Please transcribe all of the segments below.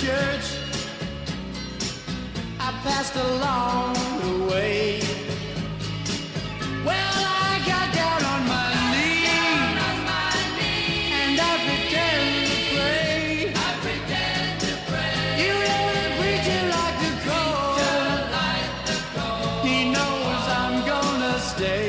church I passed along the way. Well, I got down on my knees and I pretended to pray. You hear the preacher like the cold. He knows I'm gonna stay.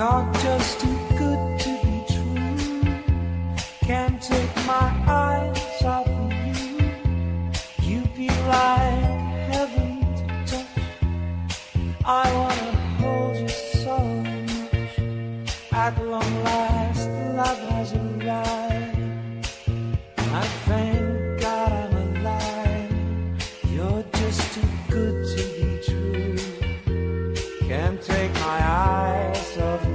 You're just too good to be true. Can't take my eyes off of you. You be like heaven to touch. I wanna hold you so much. At long last, love has arrived. I thank God I'm alive. You're just too good to be true. Can't take my eyes off of you.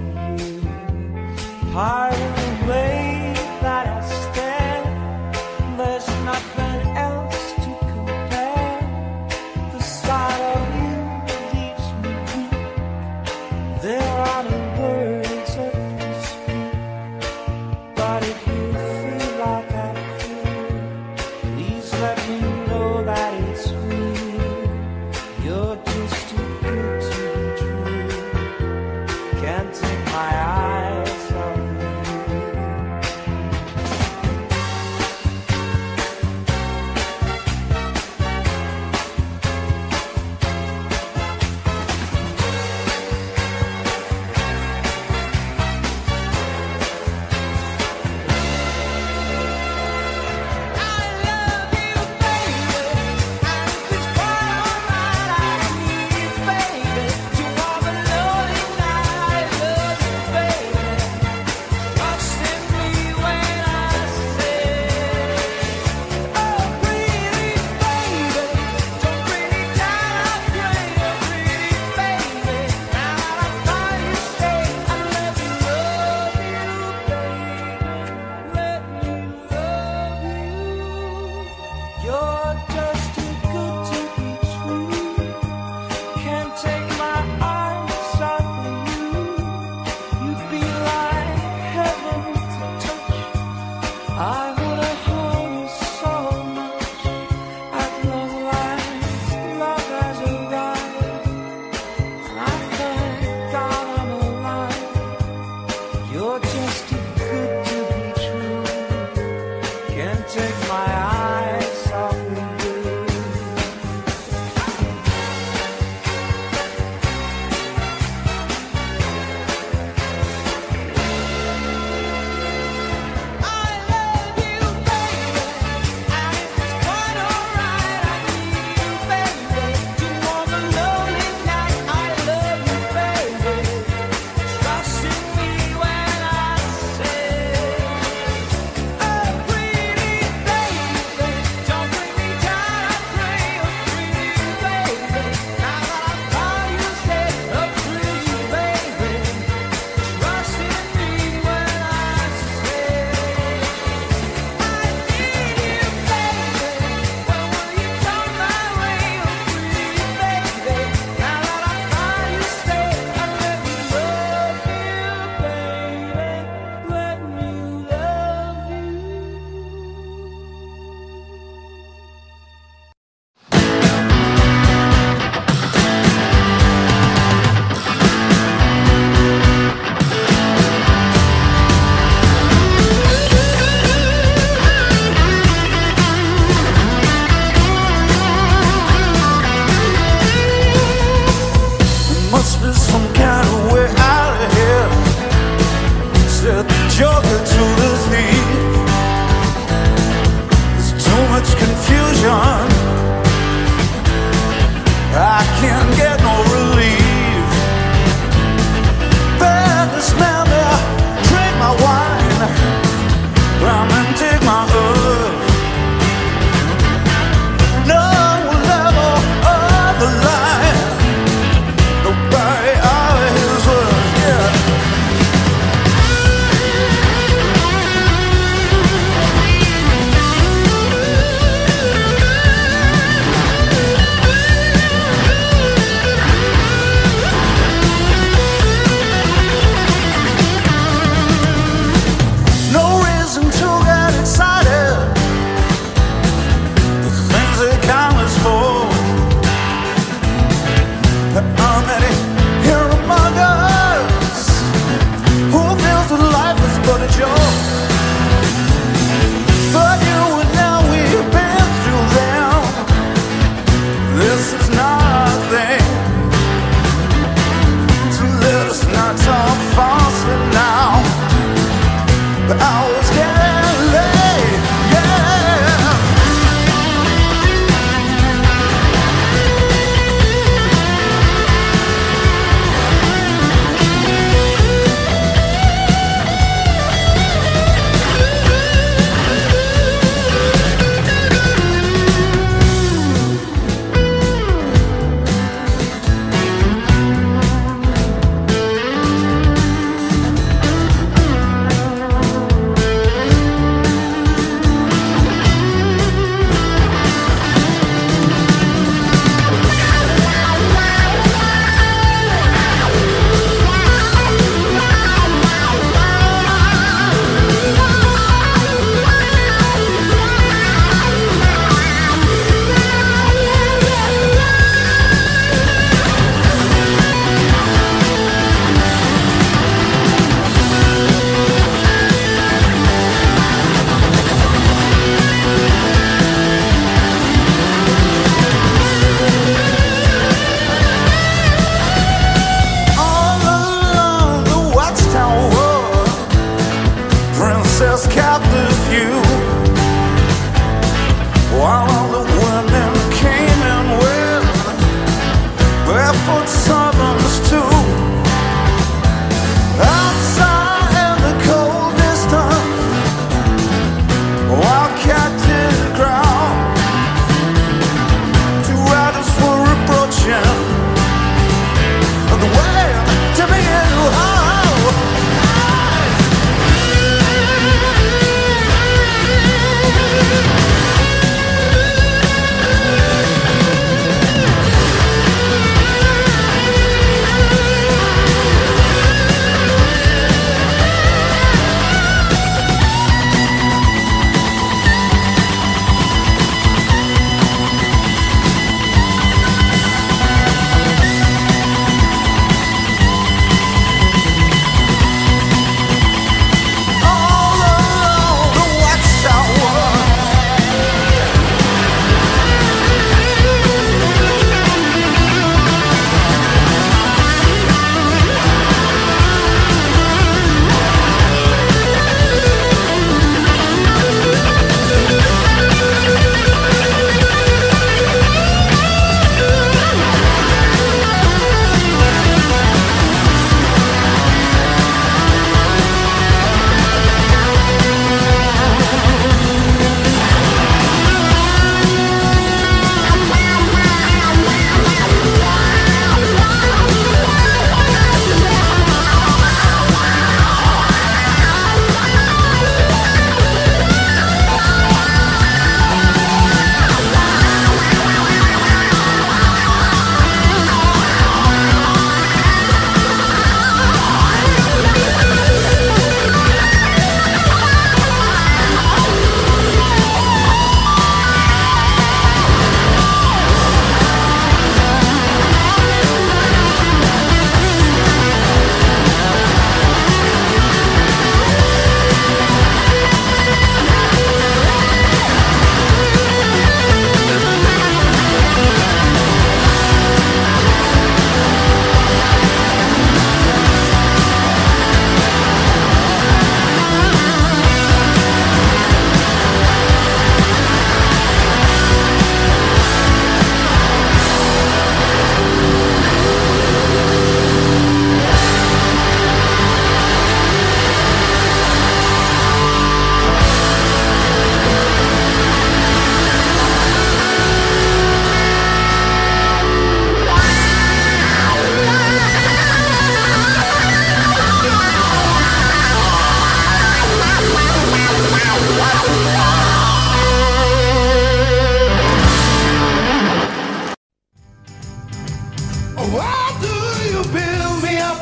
Why do you build me up,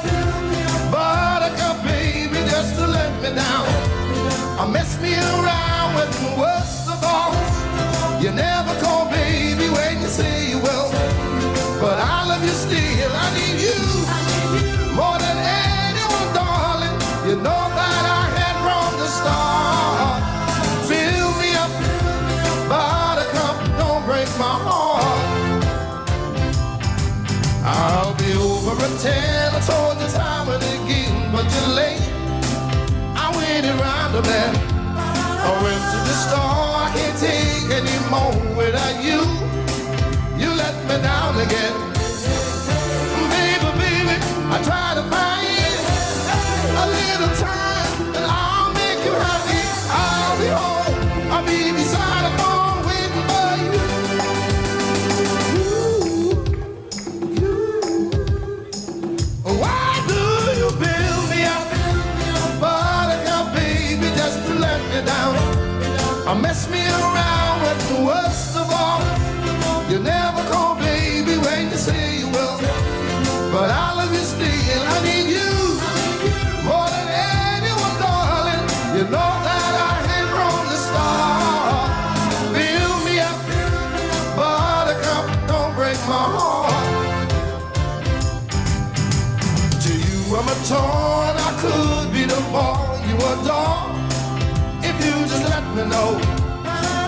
buttercup baby, just to let me down? I mess me around with the worst of all. You never call baby when you say you will, but I love you still. I need you more than anyone, darling. You know that I had wrong to start. Fill me up, buttercup, don't break my heart. I'll be over at 10. I told you time and again, but you're late. I waited round the bend, I went to the store. I can't take any more without you. You let me down again, baby, baby. I try to find a little time and I'll make you happy. I'll be home, I'll be beside the phone waiting for you. Why do you build me up, buttercup baby, just to let me down? I mess me around with the worst of all. You never call baby when you say you will, but I love you still. I need you more than anyone, darling. You know that I had wrong to start. Fill me up, buttercup, don't break my heart. To you I'm a torn, I could be the boy you adore, if you just let me know.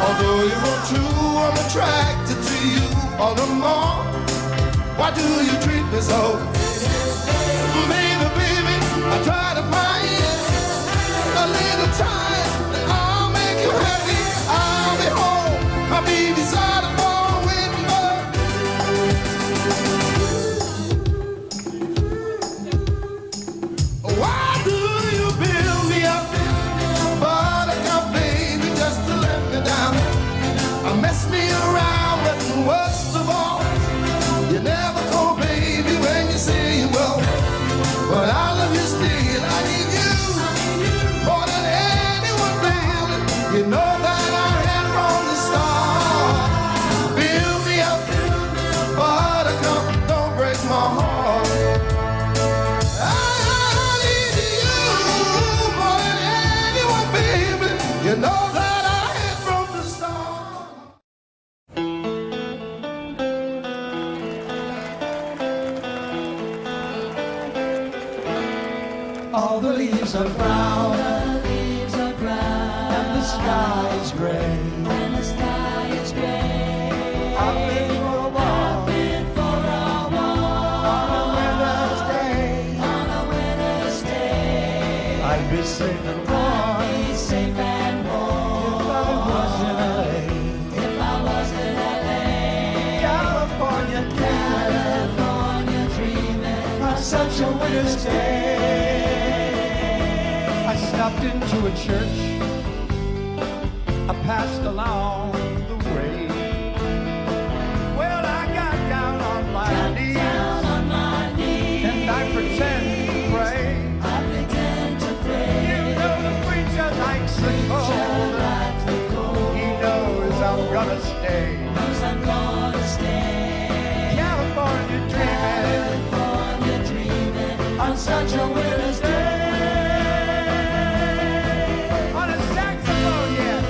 Although you won't true, I'm attracted to you all the more. Why do you treat me so? Baby, baby, I try to find a little time that I'll make you happy. I'll be home, I'll be beside the phone with you. Why do you build me up, buttercup baby, just to let me down? I mess me around with the worst of all. You never call baby when you say you will, but I love you still. I need you more than anyone, darling. You know that I had wrong to start. Build me up, buttercup, don't break my heart. I need you more than anyone, baby. You know that I had wrong to start. All the leaves are brown, The leaves are brown, and the sky is gray. and the sky is gray. I've been for a walk Been for a on walk a winter's day. on a winter's day. I'd be safe and warm I'd be safe and warm if I was in LA. if I was in LA. California dreamin', California dreamin', on such a winter's day. I stopped into a church, I passed along the way. Well, I got down on my Got knees down on my knees, and I pretend to pray. I pretend to pray. You know the preacher likes the cold, he knows I'm gonna stay. Knows I'm gonna stay. California dreamin', California dreamin', on such a winter's day. On a saxophone, yeah.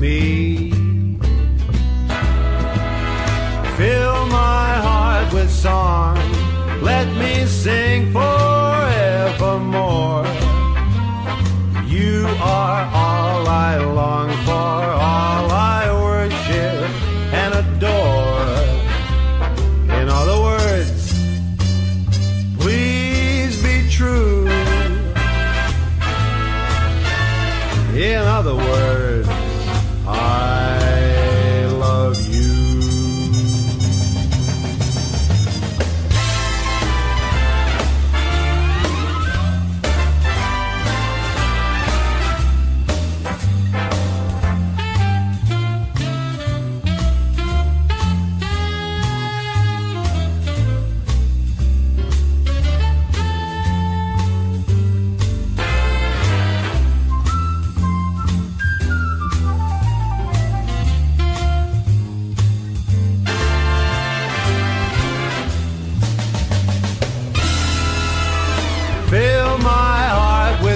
me. Fill my heart with song, let me sing forevermore. You are all I long for, all I worship and adore. In other words, please be true. In other words, I love you.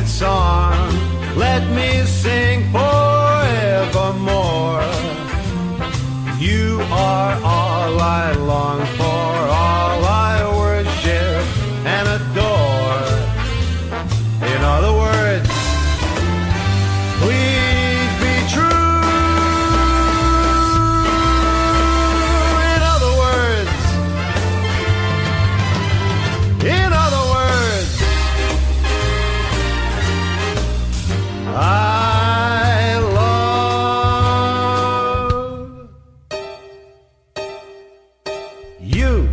Song, let me sing forevermore. You are all I long for, all I worship and adore. In other words, please be true. In other words, I love you.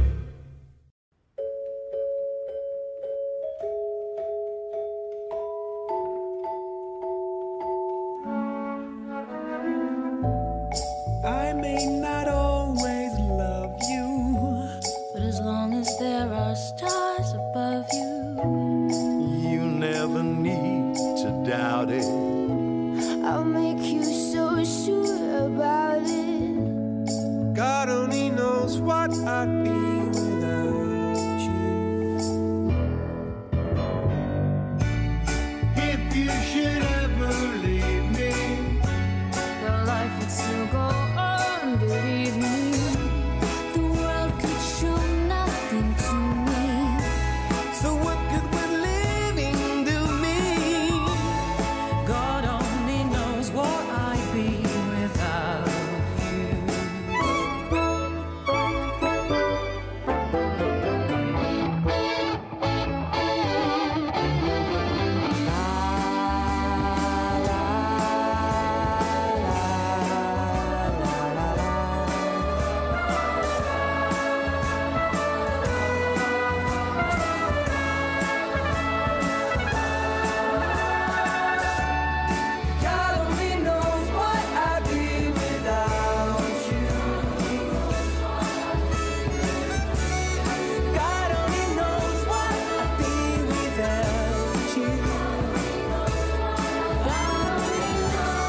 I may not always love you, but as long as there are stars above you, you never need to doubt it. I'll make you so sure about it. God only knows what I'd be without you. If you should ever leave me, your life would still go on, believe me. The world could show nothing to me. So what could we living do me? God only knows what I'd be without you. God only knows what I'd be without you.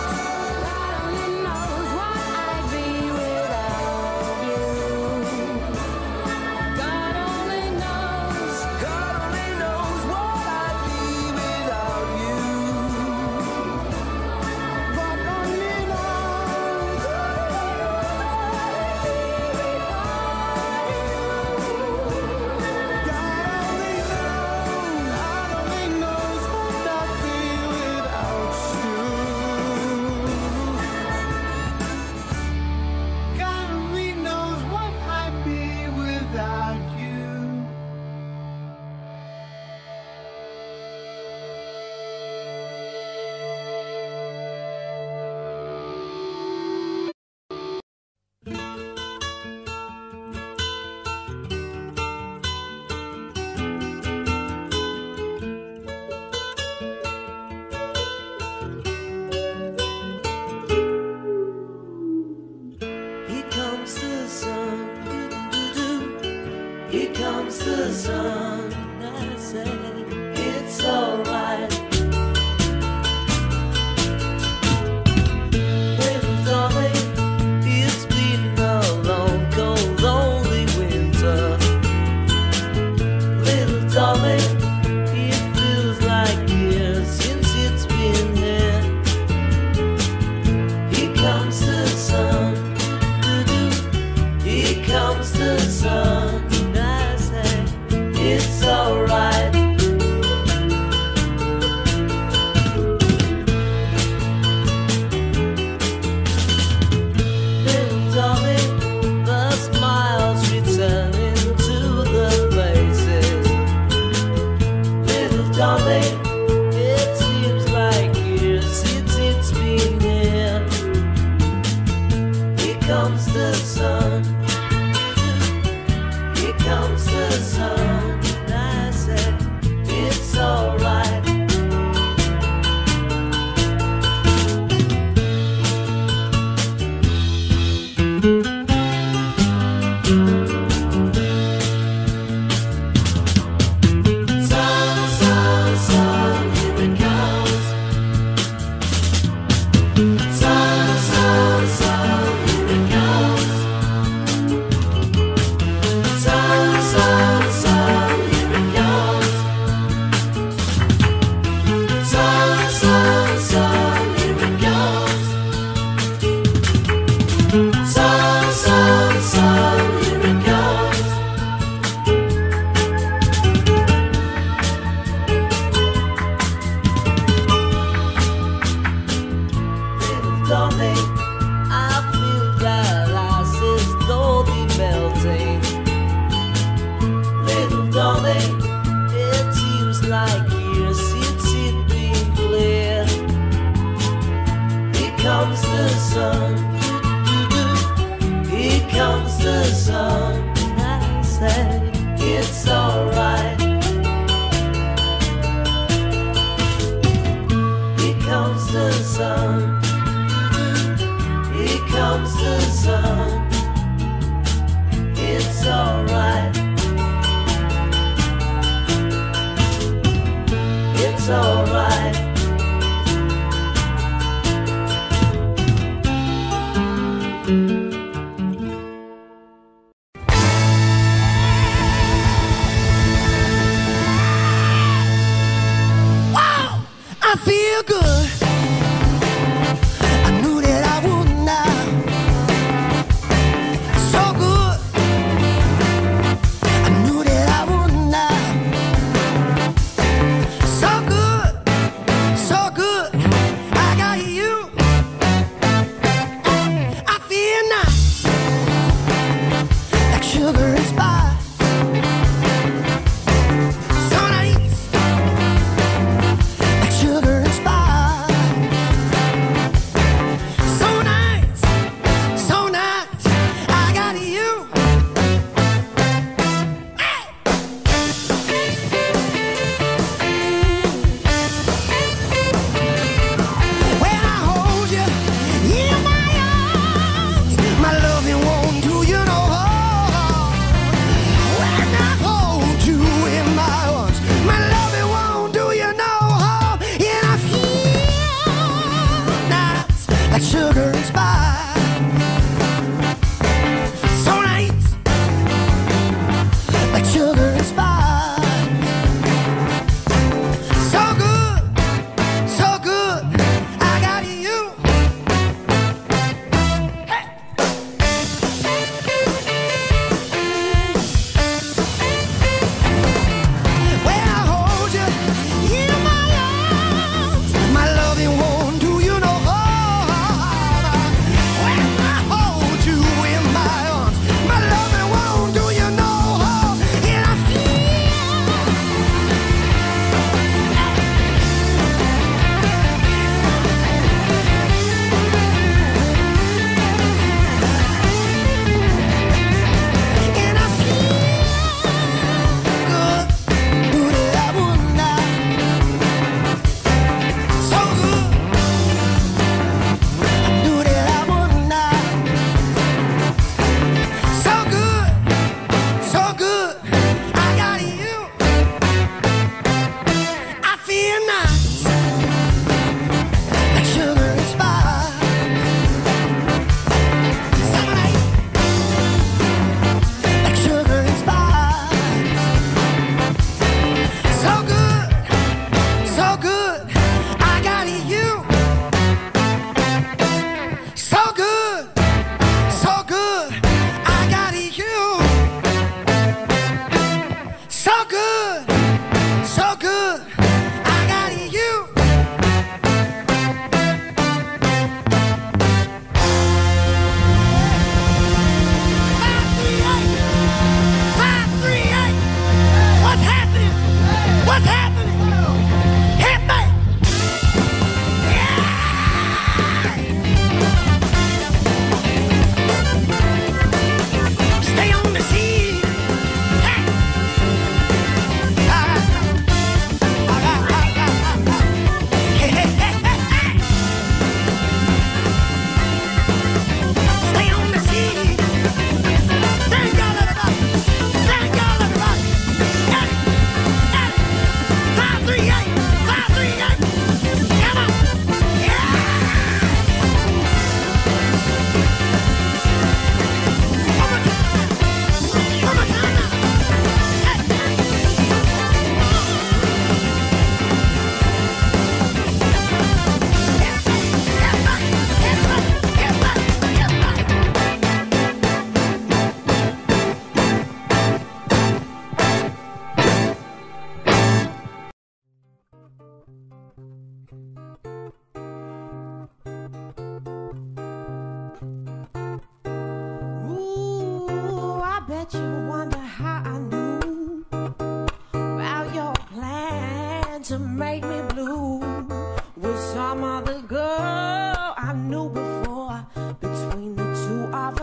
God only knows what I'd be without you. God only knows what I'd be without you. God only knows. God only knows what I'd be without you. God only knows. God only knows what I'd be without you. God only knows what I'd be without you. Here comes the sun, here comes the sun. I said it's alright. Well, darling, it's been a long, cold, lonely winter. Little darling, it feels like years since it's been here. Here comes comes the sun. Here comes the sun. And I said, it's alright.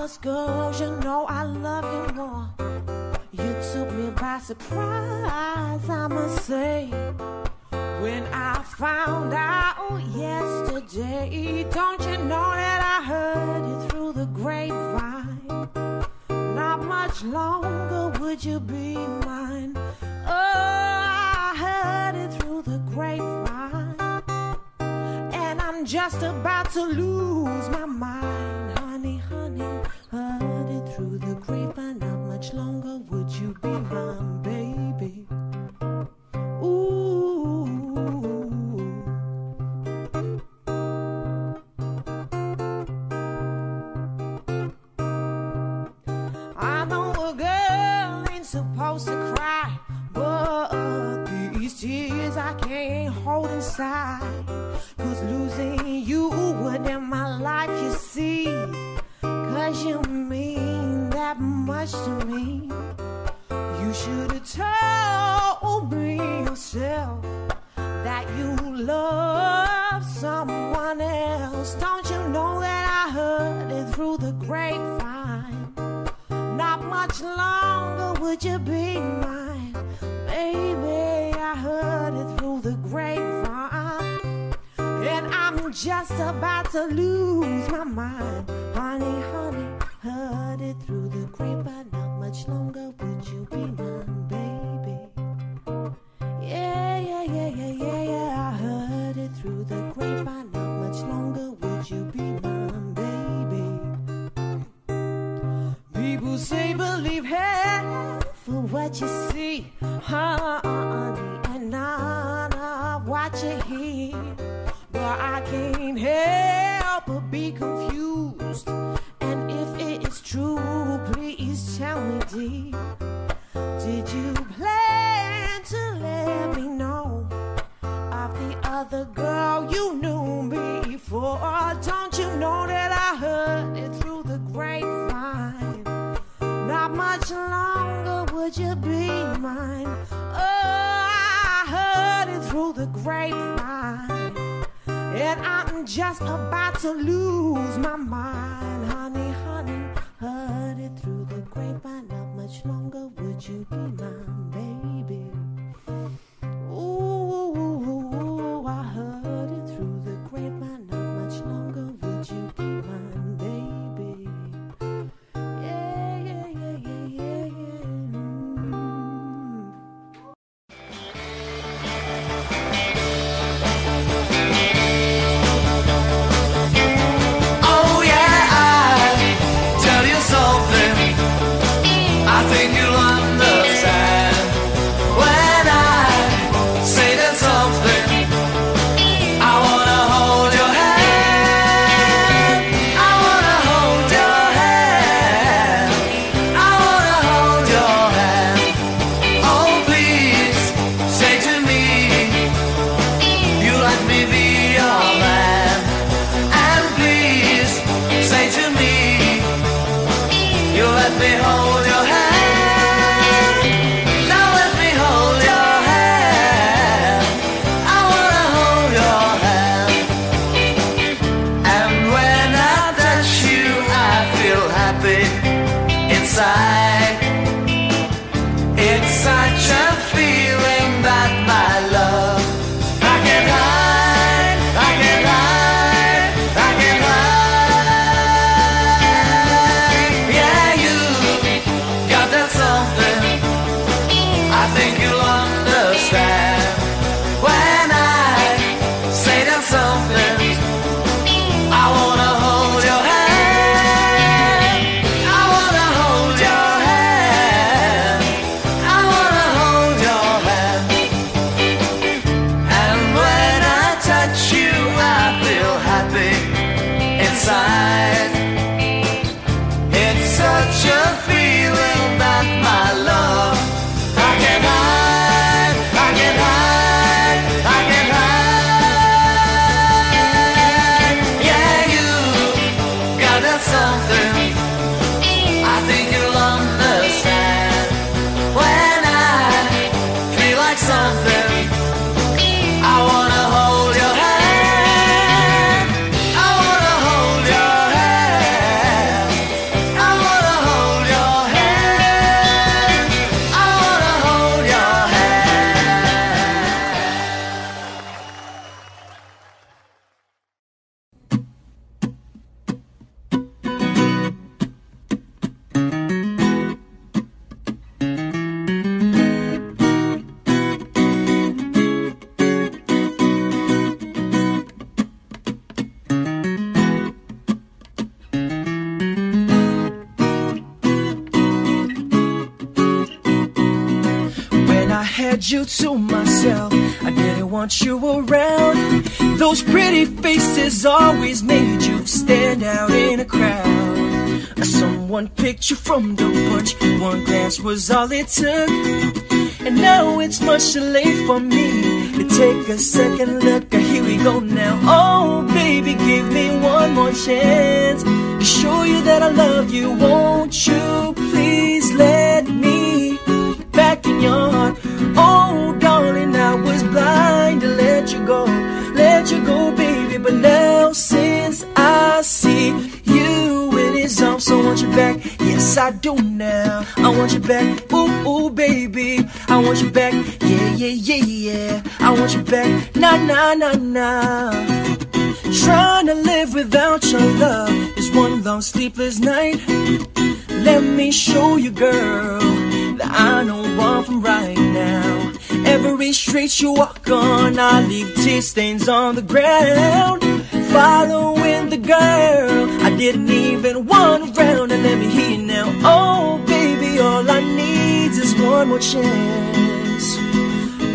Cause girl, you know I love you more. You took me by surprise, I must say. When I found out yesterday, don't you know that I heard it through the grapevine? Not much longer would you be mine. Oh, I heard it through the grapevine. And I'm just about to lose my mind. Honey, honey, heard it through the grapevine. Not much longer would you be mine, baby. Supposed to cry, but these tears I can't hold inside. 'Cause losing you would end my life, you see. 'Cause you mean that much to me. You should have told me yourself that you love someone else. Don't you know that I heard it through the grapevine? Not much longer would you be mine, baby. I heard it through the grapevine, and I'm just about to lose my mind. Honey, honey, heard it through the grapevine. Not much longer would you be mine, baby. Yeah, yeah, yeah, yeah, yeah, yeah. I heard it through the grapevine. Not much longer would you be mine, baby. People say believe half for what you see, honey, and not what you hear. But I can't help but be confused. And if it is true, please tell me, dear, did you plan to let me know of the other girl you knew before? Don't you know that I heard it through the grapevine? Not much longer would you be mine. Oh, I heard it through the grapevine, and I'm just about to lose my mind. Honey, honey, heard it through the grapevine. Not much longer would you be mine, baby. Ooh, I heard it through the grapevine. Not much longer would you be mine, baby. had you to myself. I didn't want you around. Those pretty faces always made you stand out in a crowd. Someone picked you from the bunch. One glance was all it took. And now it's much too late for me to take a second look. Here we go now. Oh, baby, give me one more chance to show you that I love you. Won't you please let me back in your heart? Oh, darling, I was blind to let you go. Let you go, baby, but now since I see you, so I want you back, yes I do now. I want you back, ooh, ooh, baby. I want you back, yeah, yeah, yeah, yeah. I want you back, nah, nah, nah, nah. Trying to live without your love is one long sleepless night. Let me show you, girl, that I know one from right now. Every street you walk on, I leave tear stains on the ground. Following the girl, I didn't even want around. And let me hear you now. Oh, baby, all I need is one more chance.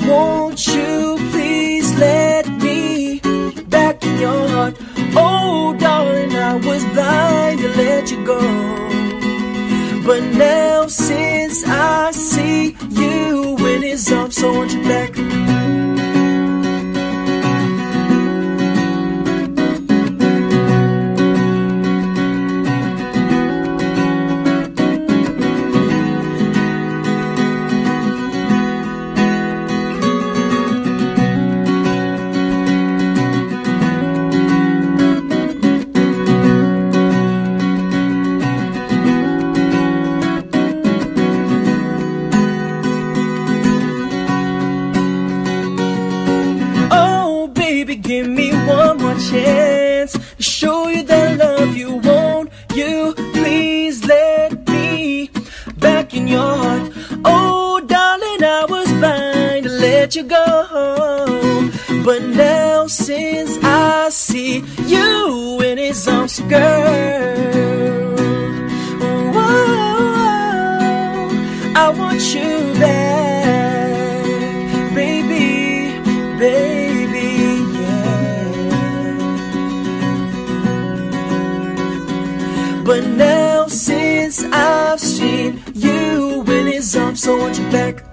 Won't you please let me back in your heart? Oh, darling, I was blind to let you go. But now since I see you in his arms, so I want you back. Give me one more chance to show you that I love you. Won't you please let me back in your heart? Oh, darling, I was blind to let you go. But now since I see you in his arms, girl, whoa, I want you back, baby, baby. But now since I've seen you in his arms, so I want you back.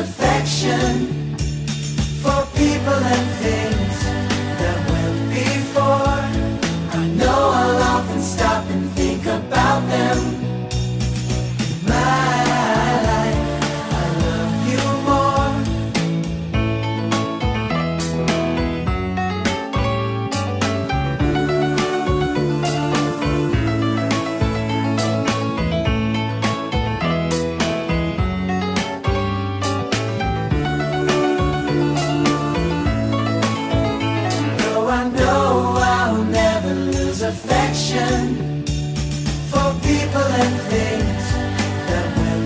Affection for people and things that will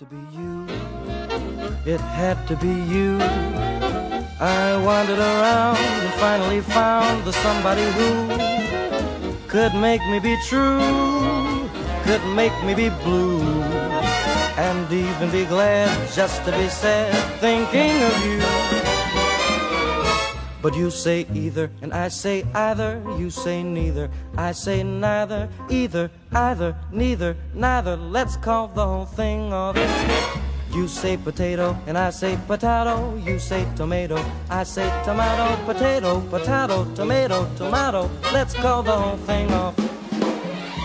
to be you. It had to be you. I wandered around and finally found the somebody who could make me be true, could make me be blue, and even be glad just to be sad thinking of you. But you say either, and I say either. You say neither, I say neither. Either, either, neither, neither. Let's call the whole thing off. You say potato, and I say potato. You say tomato, I say tomato. Potato, potato, tomato, tomato. Let's call the whole thing off.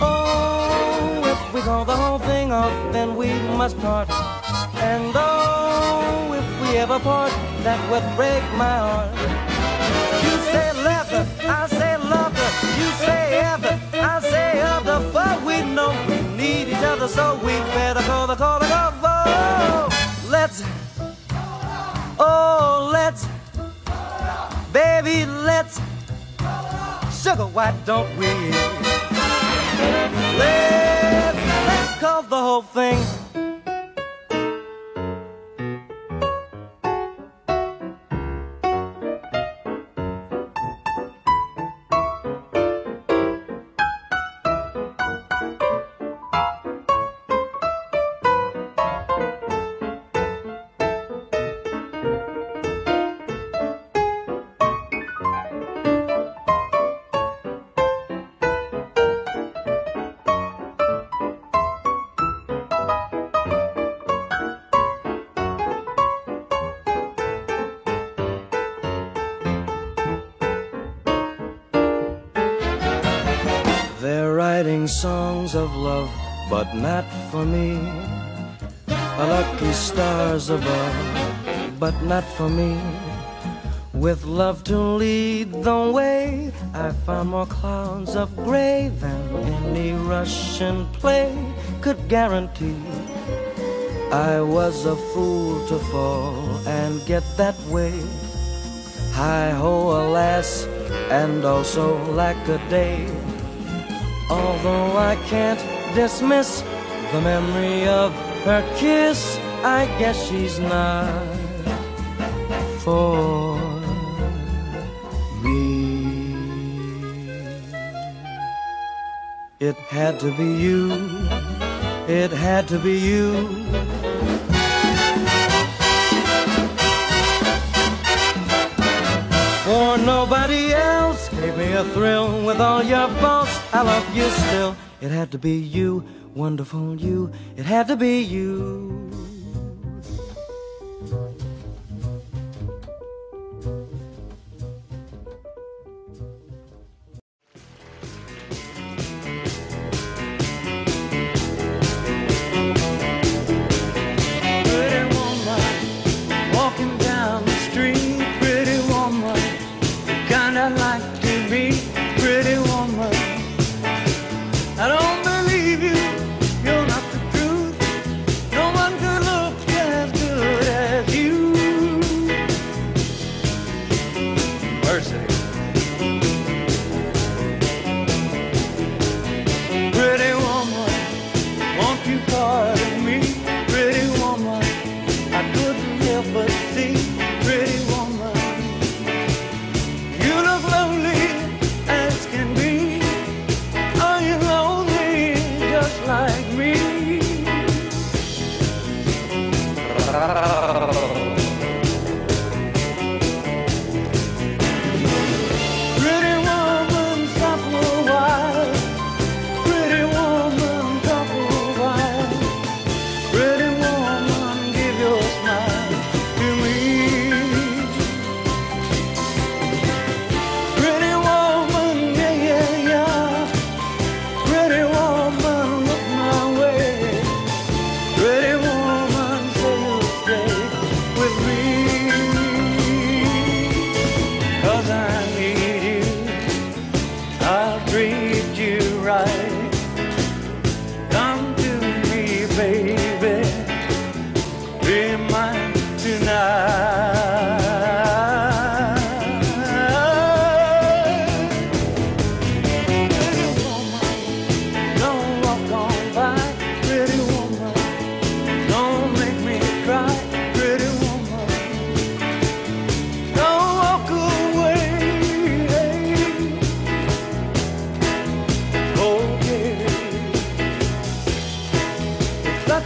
Oh, if we call the whole thing off, then we must part. And oh, if we ever part, that would break my heart. You say leather, I say lover. You say ever, I say other. But we know we need each other, so we better call the calling of. Oh, let's, oh, let's, baby, let's, sugar, why don't we? Let's call the whole thing. Songs of love, but not for me. Lucky stars above, but not for me. With love to lead the way, I found more clouds of gray than any Russian play could guarantee. I was a fool to fall and get that way. Hi-ho, alas, and also lack-a-day. Although I can't dismiss the memory of her kiss, I guess she's not for me. It had to be you. It had to be you. For nobody else gave me a thrill with all your faults. I love you still. It had to be you, wonderful you. It had to be you.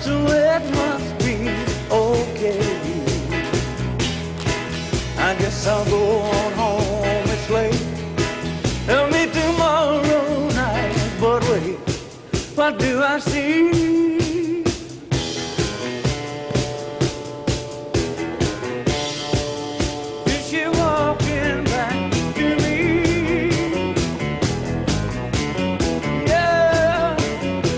so it must be okay. I guess I'll go on home, it's late. They'll meet tomorrow night, but wait, what do I see? Is she walking back to me? Yeah,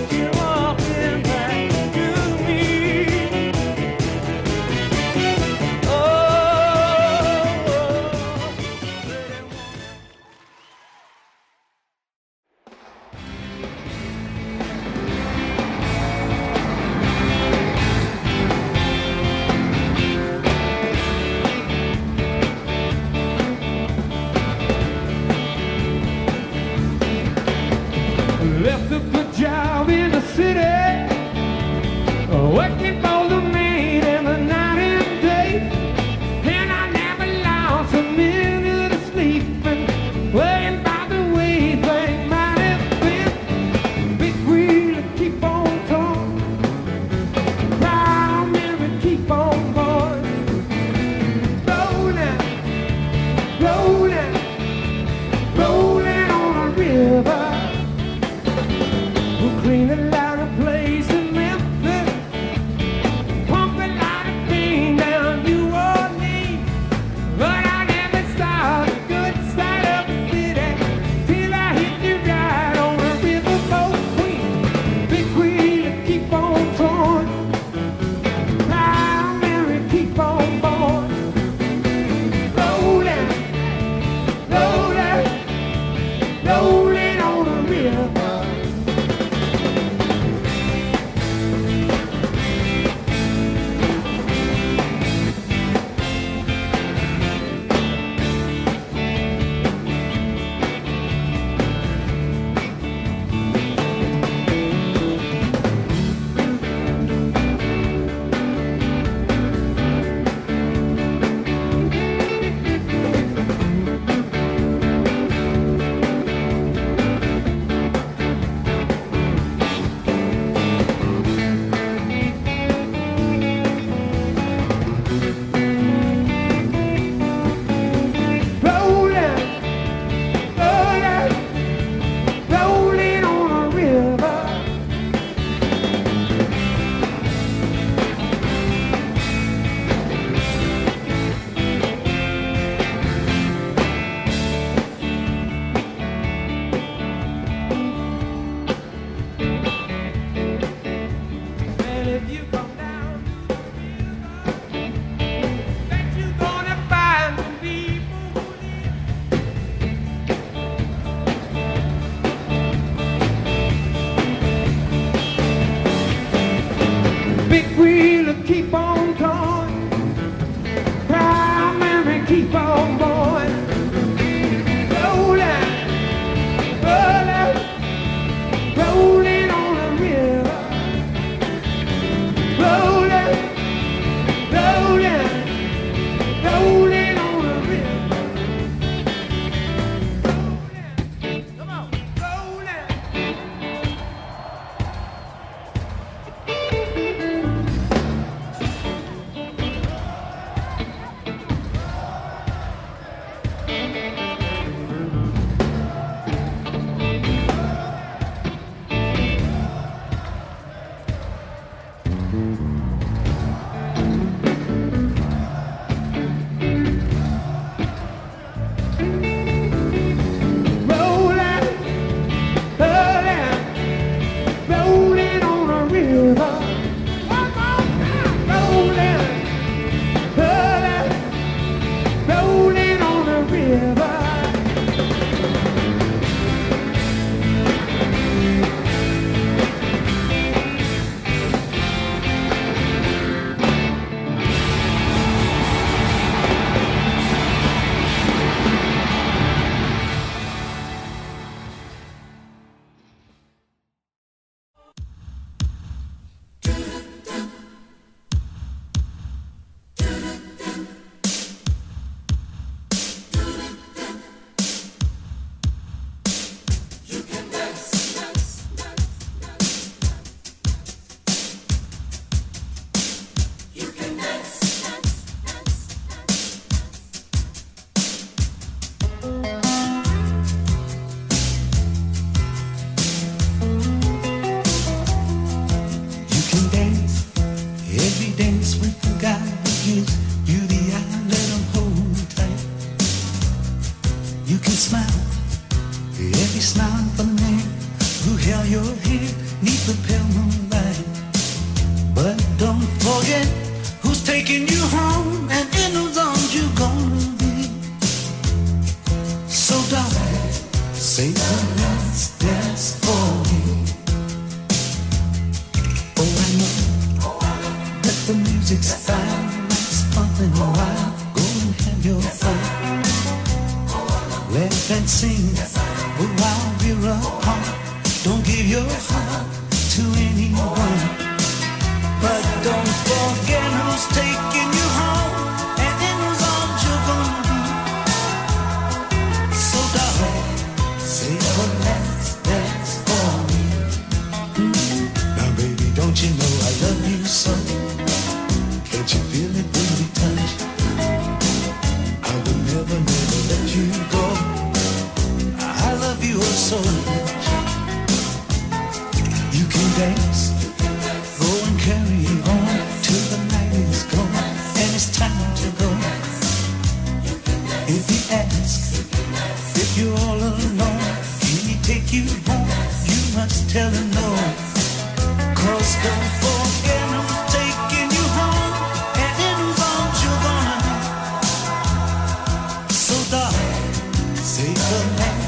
she walking back to me. Left a good job in the city, working for the maid in the night and day, and I never lost a minute of sleep, and worrying about the way things might have been. Big wheel keep on torn, proud mirror keep on going, rolling, rolling, rolling on a river. Clean a lot of place in Memphis, He smiled for the man who held your hand neath the pale moonlight. But don't forget who's taking you home, and in those arms you're gonna be. So darling, say the last dance for me. Oh, I know, oh, I know that the music's fine, like something wild. Go and have your fun. Laugh and sing, but while we're apart, don't give your heart to anyone. But don't forget who's taking you home, and in whose arms you're gonna be. So darling, say the last dance for me. Now baby, don't you know I love you so? Can't you feel it when we touch? I will never, never let you go. You are so rich. You can dance, go and carry on till the night is gone and it's time to go. If he asks if you're all alone, can he take you home? You must tell him no. 'Cause don't forget who's taking you home, and in whose arms you're gonna be. So darling, say the last.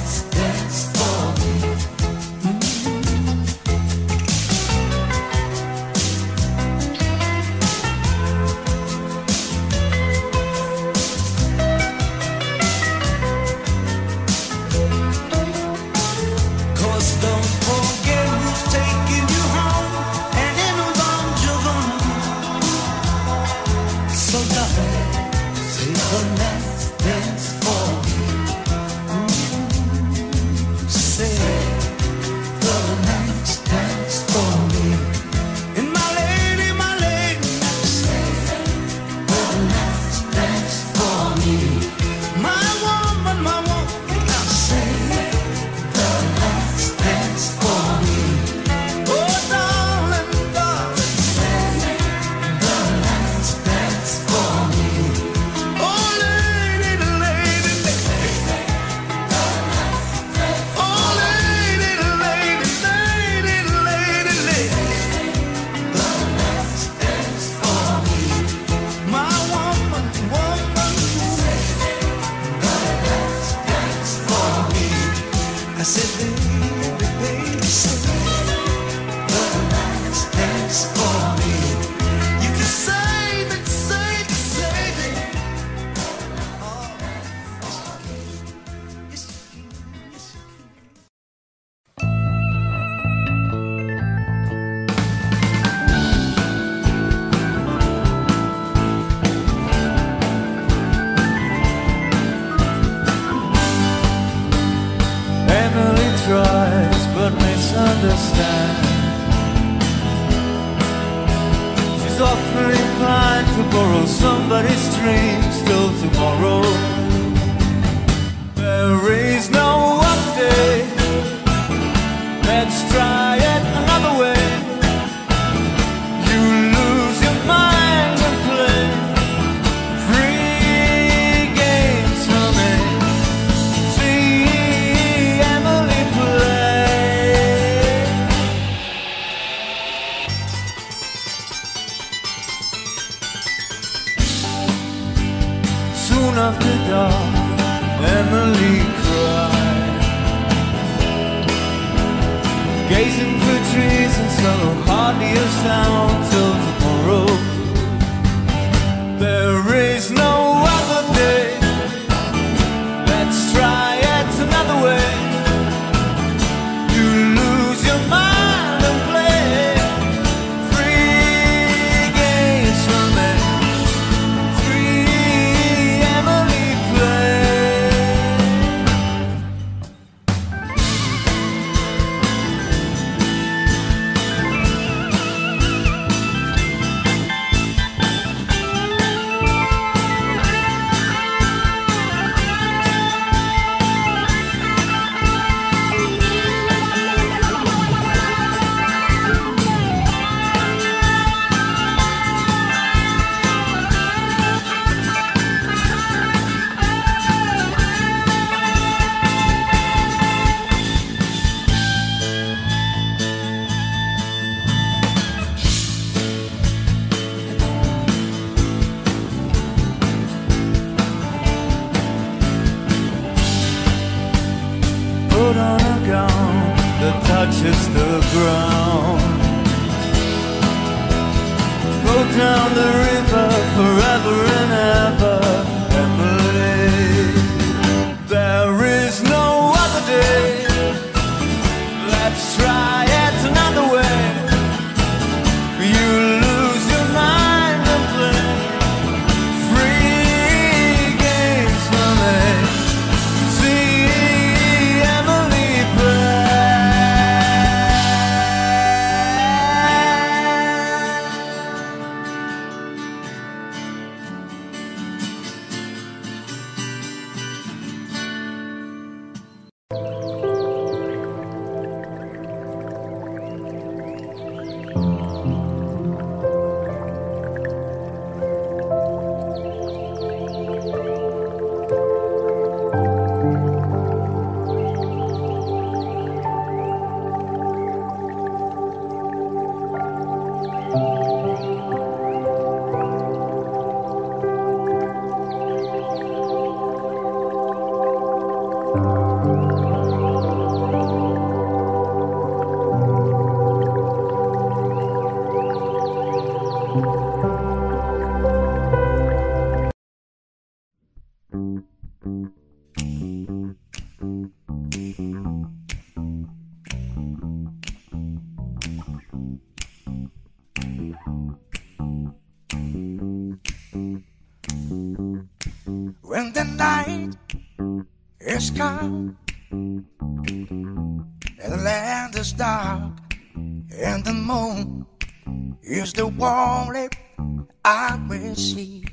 touches the ground. Go down the river forever and ever, Emily. There is no other day. Let's try it another way. You lose your mind and play free games for me. See Emily play. When the night is calm and the land is dark and the moon is the only I will see.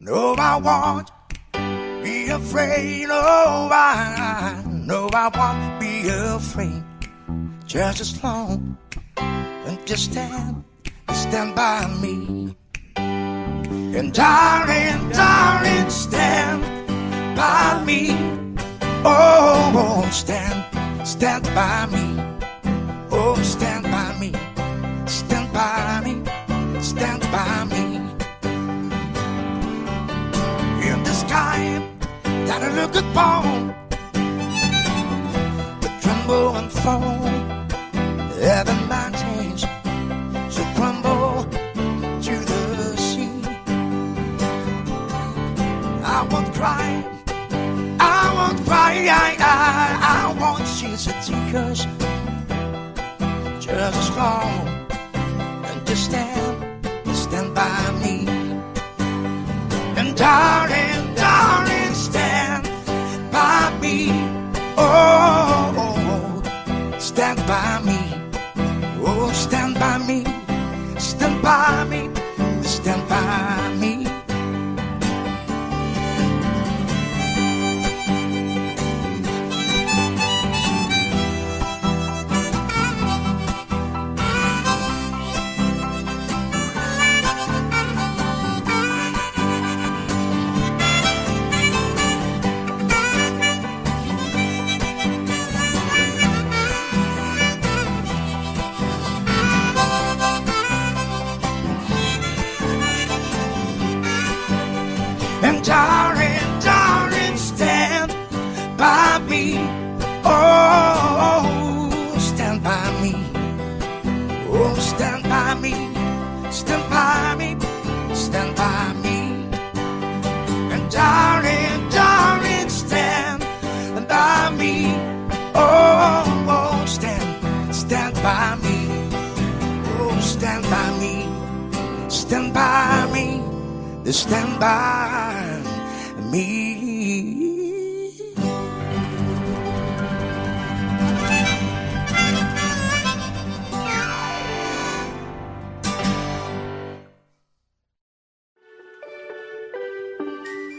No, I won't be afraid. Oh, I know I won't be afraid. Just as long and just stand by me. And darling, darling, stand by me. Oh, stand by me. Oh, stand by me. Stand by me. Stand by me. In the sky that I look upon, the tremble and fall, the mountains so crumble to the sea. I won't cry, I won't cry, I won't cease to tears. Just as long and just stand by me. And darling, darling, stand by me. Oh, stand by me. Oh, stand by me. Stand by me. Stand by me. Darling, darling, stand by me. Oh, stand by me. Oh, stand by me. Stand by me. Stand by me. And darling, darling, stand by me. Oh, stand by me. Oh, stand by me. Stand by me. Stand by me.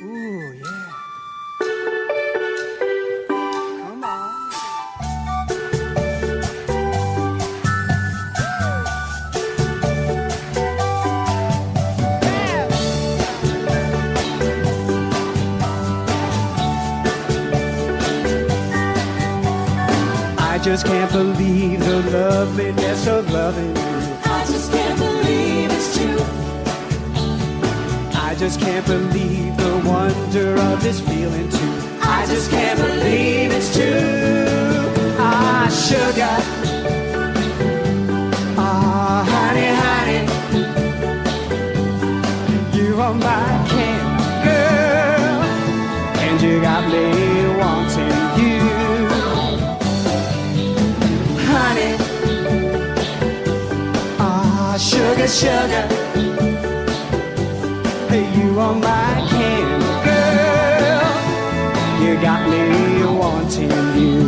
Ooh, yeah. Come on. I just can't believe the loveliness of loving you. I just can't believe it's true. I just can't believe the wonder of this feeling too. I just can't believe it's true. sugar. Oh, honey, honey, you are my candy girl, and you got me wanting you. Honey, oh, sugar, sugar, hey, you are my candy girl, you got me wanting you.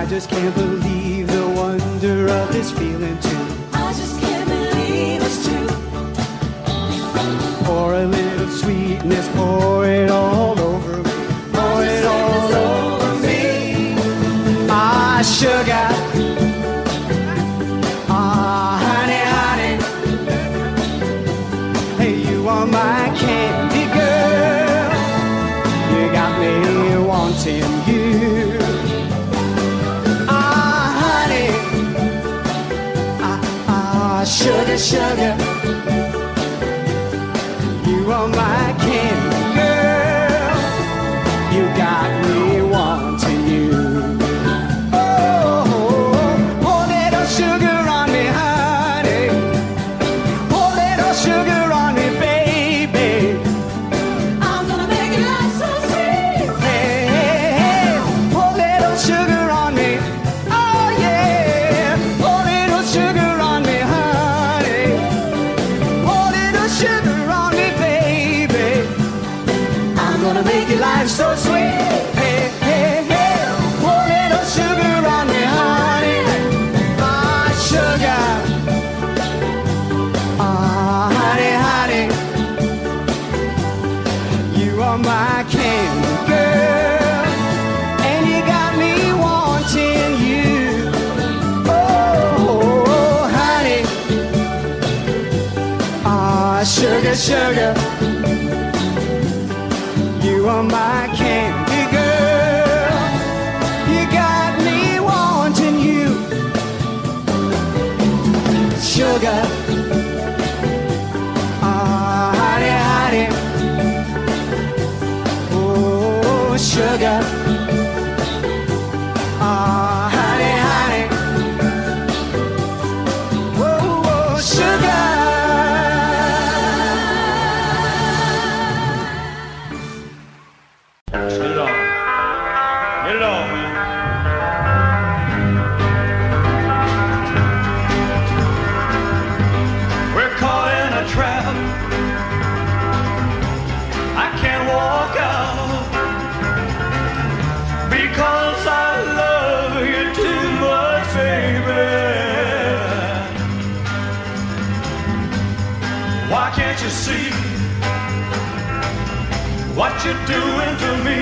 I just can't believe the wonder of this feeling too. I just can't believe it's true. Pour a little sweetness, pour it all over me, pour it all over me. Ah, sugar, ah, honey, honey, hey, you are my candy girl, you got me wanting you. Sugar, sugar, you are my candy girl, you got me wanting you. Oh, pour little sugar on me, honey, pour little sugar on me, baby, I'm gonna make it last so sweet. Hey, hey, hey, pour little sugar on me, oh yeah, pour little sugar. Life's so sweet. Hey, hey, hey. Pour little sugar on me, honey. Ah, sugar. Ah, honey, honey. You are my candy girl, and you got me wanting you. Oh, honey. Ah, sugar, sugar. You are my candy girl, you got me wanting you. Sugar, ah, honey, honey, oh, sugar, ah, honey, honey, oh, oh, sugar. See what you're doing to me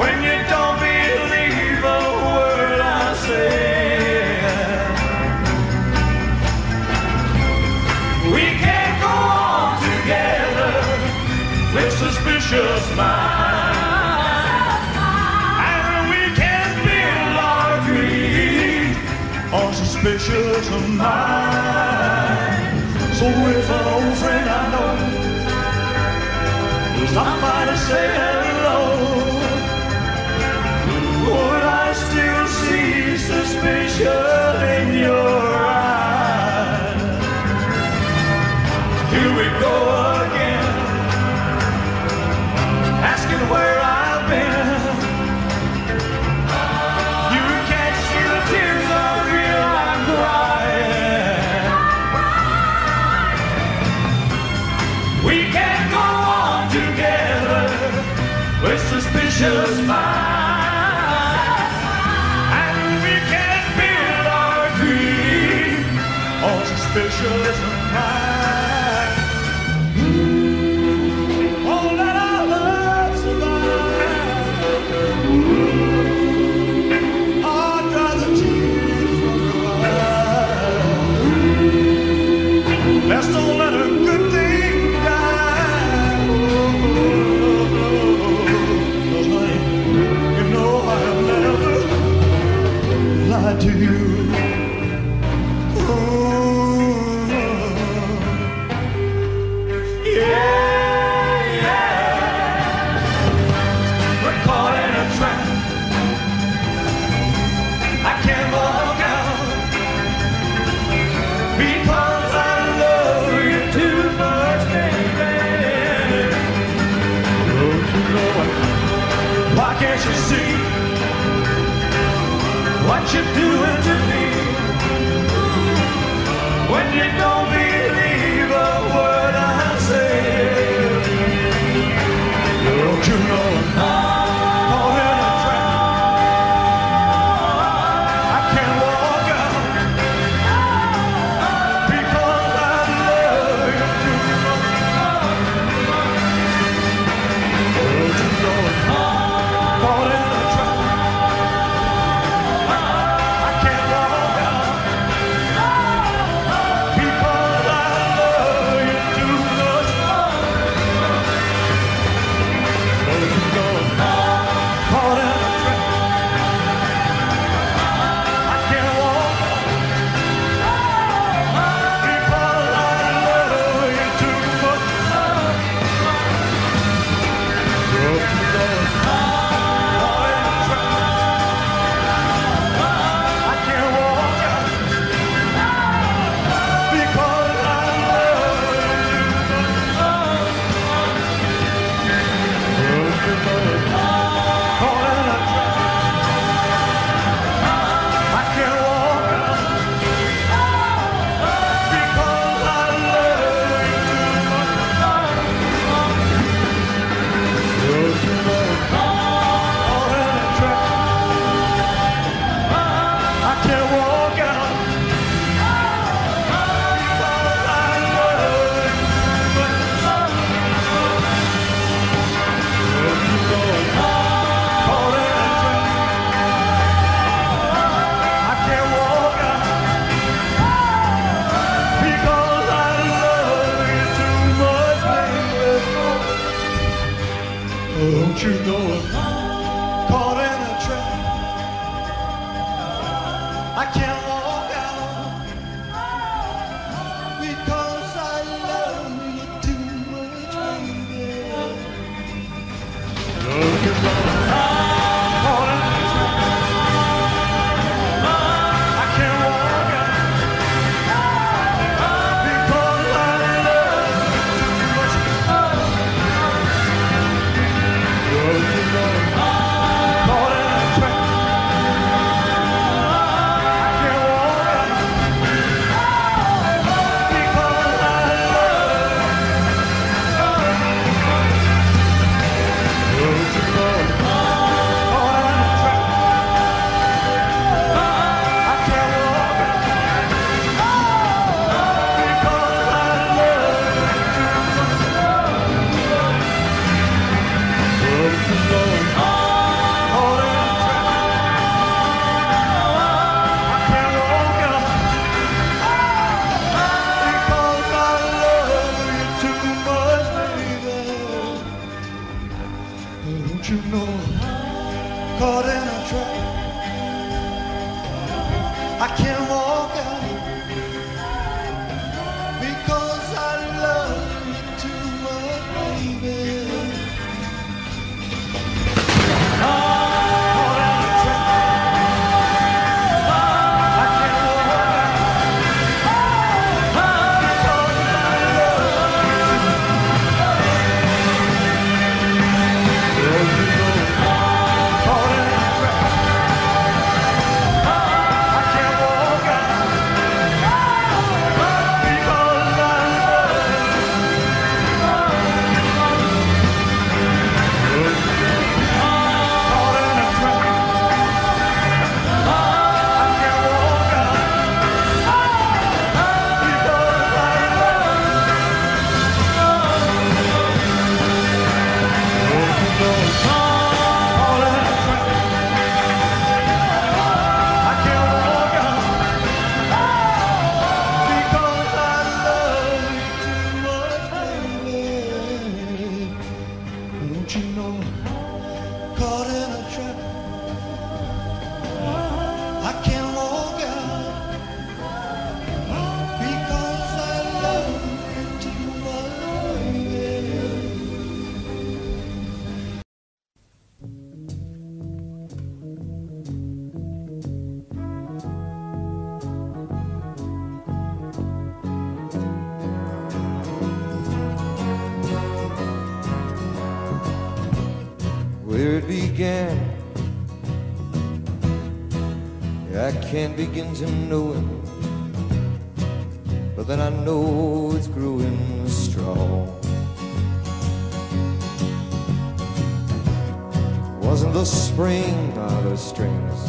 when you don't believe a word I say. We can't go on together with suspicious minds, and we can't build our dreams on suspicious minds. So if an old friend I know is not by to say hello, would I still see suspicion in your eyes? Here we go again, asking where I've been. You can't see the tears of real life crying. Suspicious minds, and we can't build our dreams on suspicious minds. Oh, let our love survive. Oh, dry the tears from your eyes. Let's don't let a good thing. I do. Oh. can't you see what you're doing to me? When you don't believe a word I say, don't you know I'm all in a trap? I can't walk out because I love you too much. Don't you know I'm all in a trap? I can't walk out because I love you too much. Don't you know I'm all in a trap? I can't walk because I love you too much. Don't you know I'm all in a trap? I can't walk out because I love you too much. Don't you know I'm all in a trap? I can't walk out because I love you too much. Don't you know I'm all in a trap? I can't walk out because I love you too much. Don't you know I'm all in a trap? I can't walk out because I love you too much, baby. Oh, don't you know I'm caught in a trap? I can't walk out because I love you too much, baby. Don't you know I'm caught in a trap? I can't walk out because I love you too much. Don't you know I'm caught in a trap? I can't walk out because I love you too much. Don't you know? I can't walk out because I love you too much. Don't you know I'm all in a trap? I can't walk out because I love you too much, baby. Don't you know I'm caught in a trap? I can't walk out because I love you too much, baby. Caught in a trap. I can't walk out because I love you too much. Caught in a trap. I can't walk out because I love you caught in a trap. I can't walk out because I love you caught in a trap. I can't walk out because I love you too much, baby. Don't you know I'm caught in a trap? I can't walk out because I love you too much, baby. where it began. I can't begin to know it, but then I know it's growing strong. Wasn't the spring by the strings,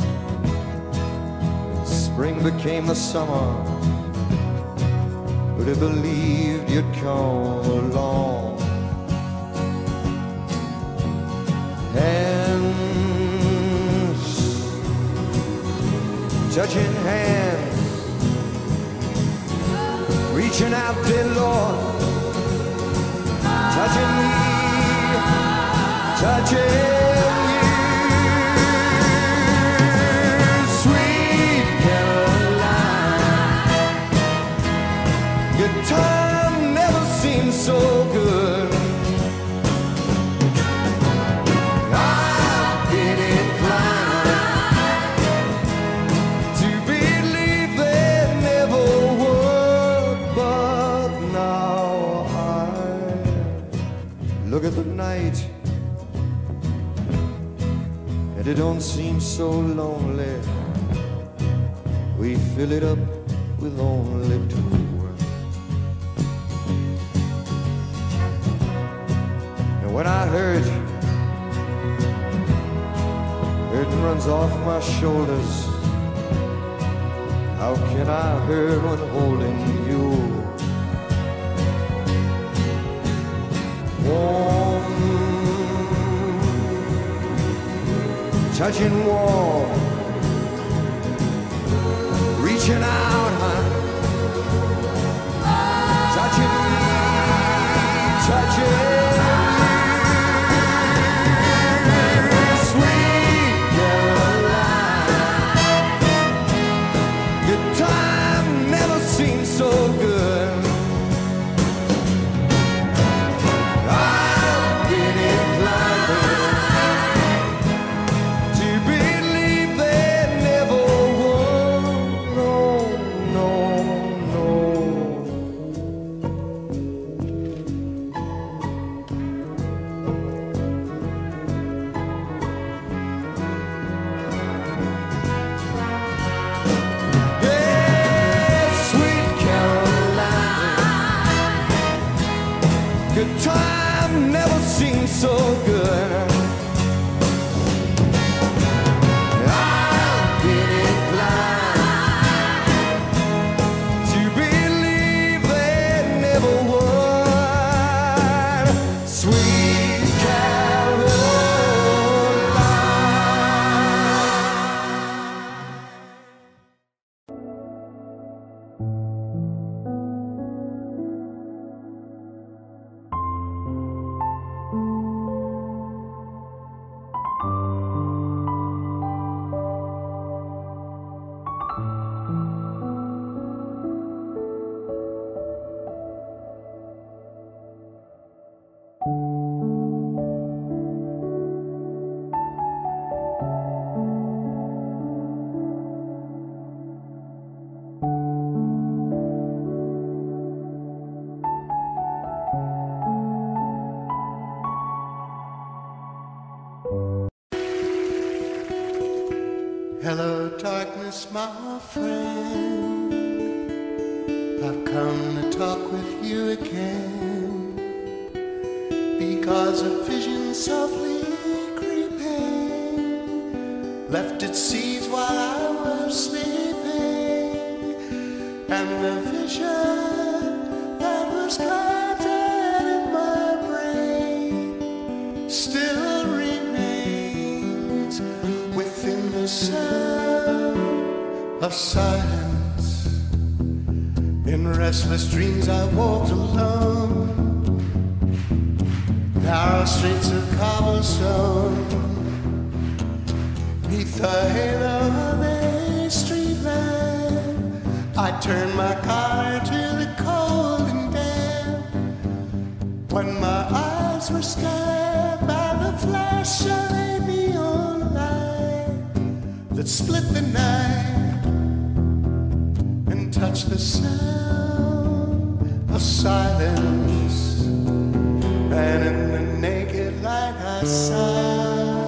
and spring became the summer, but I believed you'd come along. Hands, touching hands, reaching out, dear Lord, touching me, touching. Time never seemed so good. I've been inclined to believe they never would, but now I look at the night, and it don't seem so lonely. We fill it up with only two. When I hurt, it runs off my shoulders. How can I hurt when holding you? Warm, touching warm, reaching out, huh? Touching me, touching. My friend, I've come to talk with you again, because a vision softly creeping left its seeds while I was sleeping, and the vision that was planted in my brain still remains within the sound of silence. In restless dreams I walked alone, narrow streets of cobblestone, neath the halo of a street lamp. I turned my collar to the cold and damp, when my eyes were stabbed by the flash of a neon light that split the night, touch the sound of silence, and in the naked light I saw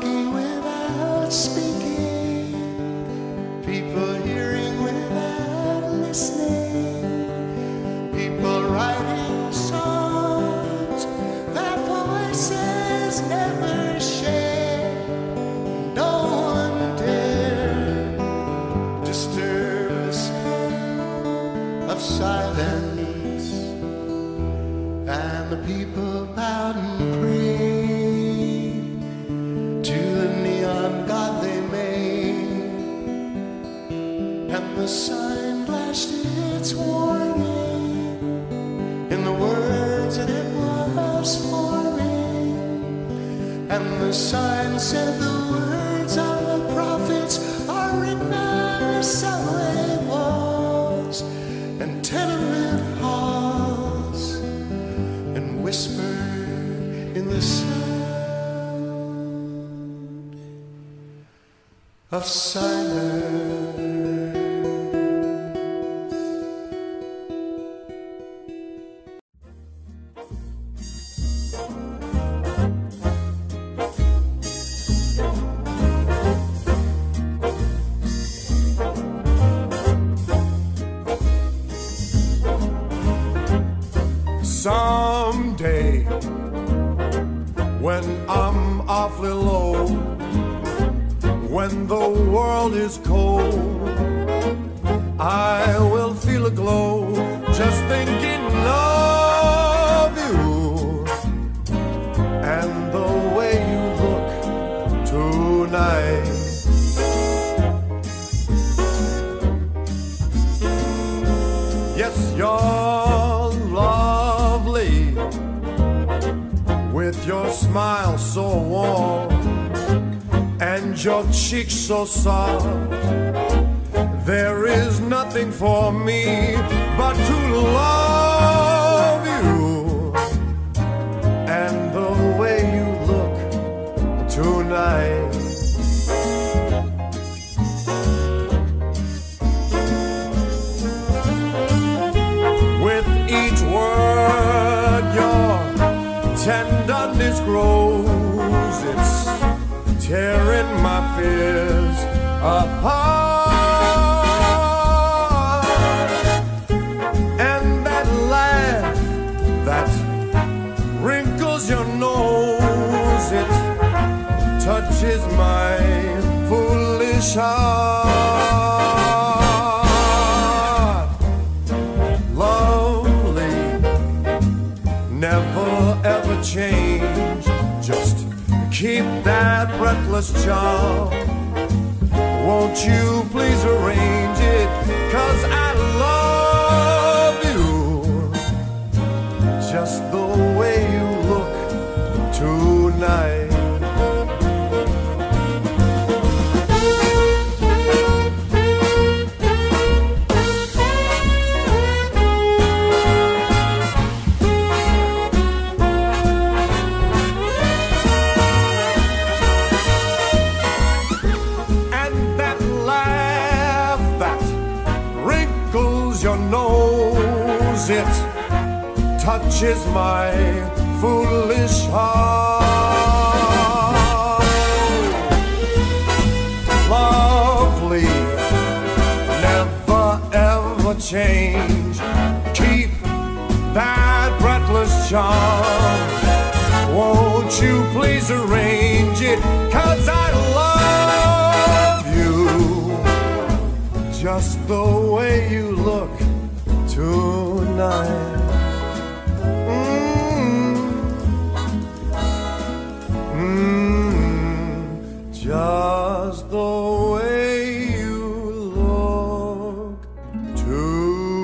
walking without speaking, people hearing without listening, people writing songs that voices never share. No one dare disturb the sound of silence, and the people bowed and prayed . The sign flashed its warning in the words that it was forming, and the sign said the words of the prophets are written on the subway walls and tenement halls, and whispered in the sound of silence. Someday, when I'm awfully low, when the world is cold, I will feel a glow just thinking of you and the way you look tonight. Yes, you're lovely with your smile so warm and your cheeks so soft. There is nothing for me but to love you and the way you look tonight. With each word your tenderness grows, it's tearing my fears apart. Touches my foolish heart. Lovely, never ever change, just keep that breathless charm. Won't you please arrange it, 'cause I love you just the way you look tonight. Touches my foolish heart. Lovely, never ever change, keep that breathless charm. Won't you please arrange it, 'cause I love you just the way you look tonight. Just the way you look tonight.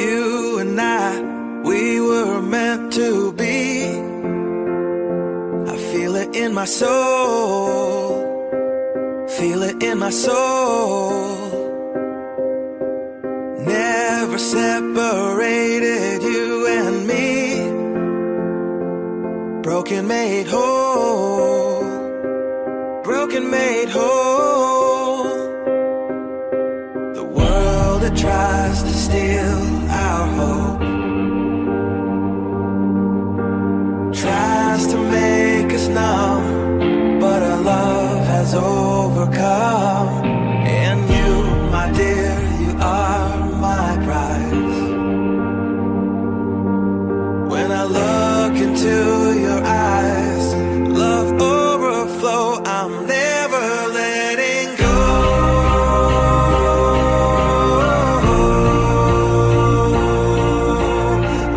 You and I, we were meant to be. I feel it in my soul. Feel it in my soul. Never separated, you and me. Broken made whole. Broken made whole. The world that tries to steal our hope tries to make us numb, but our love has overcome. And you, my dear, you are my prize. When I look into your eyes, love overflow. I'm never letting go.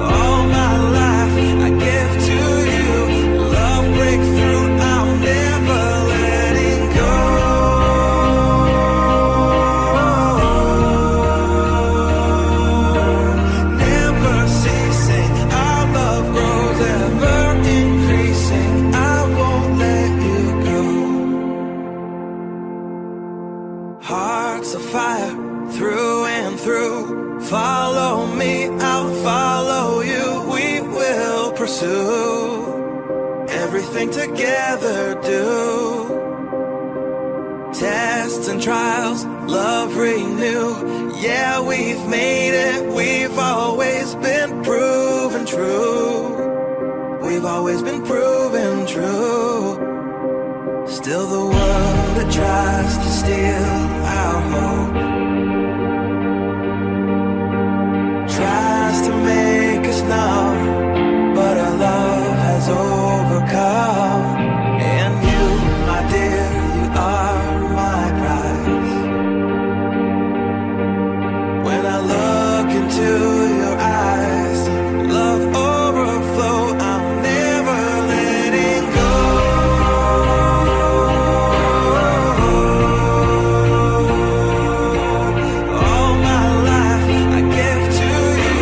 All my life I give to you. Love breakthrough. I'm never letting go. Never ceasing. Our love grows, ever increasing. I won't let you go. Hearts of fire, through and through. Follow me, I'll follow you. We will pursue everything together, do. Tests and trials, love renew. Yeah, we've made it, we've always been proven true. We've always been proven true. Still the world that tries to steal our hope tries to make us numb, but our love has overcome. And you, my dear, you are my prize. When I look into your eyes, love overflow. I'm never letting go. All my life I give to you.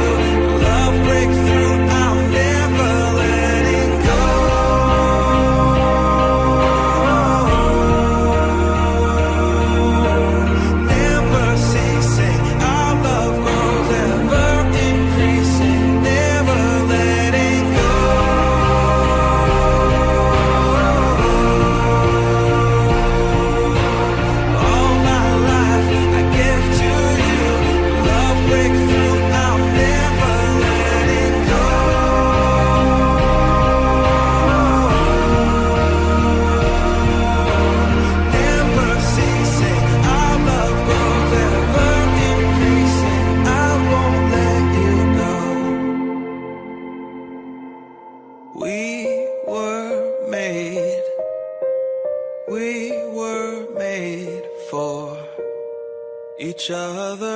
Love breakthrough. I'm never letting go. Never ceasing. Our love grows, ever increasing. Never letting go. All my life I give to you. Love breakthrough. I'm never letting go. Never ceasing. Our love grows, ever increasing. I won't let you go. We were made. We were made for each other.